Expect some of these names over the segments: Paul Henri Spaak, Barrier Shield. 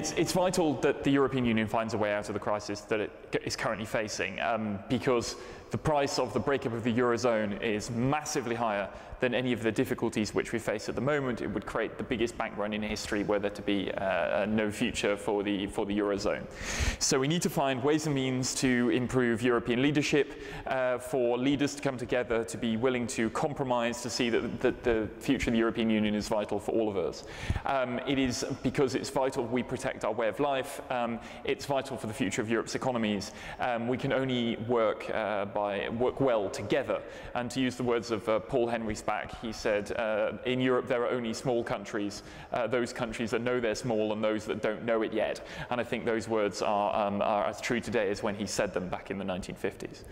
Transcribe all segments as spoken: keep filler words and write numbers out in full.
it's, it's vital that the European Union finds a way out of the crisis that it is currently facing, um, because the price of the breakup of the Eurozone is massively higher than any of the difficulties which we face at the moment. It would create the biggest bank run in history were there to be uh, no future for the, for the Eurozone. So we need to find ways and means to improve European leadership, uh, for leaders to come together, to be willing to compromise, to see that, that the future of the European Union is vital for all of us. Um, it is because it's vital we protect our way of life. Um, it's vital for the future of Europe's economies. Um, we can only work uh, by work well together. And to use the words of uh, Paul Henri Spaak, he said, uh, in Europe there are only small countries, uh, those countries that know they're small and those that don't know it yet. And I think those words are, um, are as true today as when he said them back in the nineteen fifties.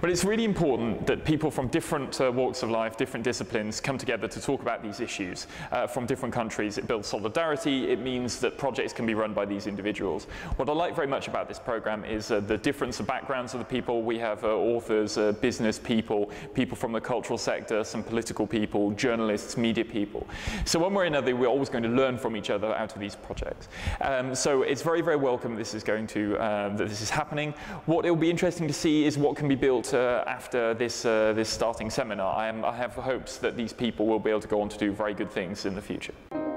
But it's really important that people from different uh, walks of life, different disciplines, come together to talk about these issues uh, from different countries. It builds solidarity. It means that projects can be run by these individuals. What I like very much about this program is uh, the difference of backgrounds of the people. We have uh, authors, uh, business people, people from the cultural sector, some political people, journalists, media people. So one way or another, we're always going to learn from each other out of these projects. Um, so it's very, very welcome this is going to, uh, that this is happening. What it will be interesting to see is what can be built Uh, after this, uh, this starting seminar. I, am, I have hopes that these people will be able to go on to do very good things in the future.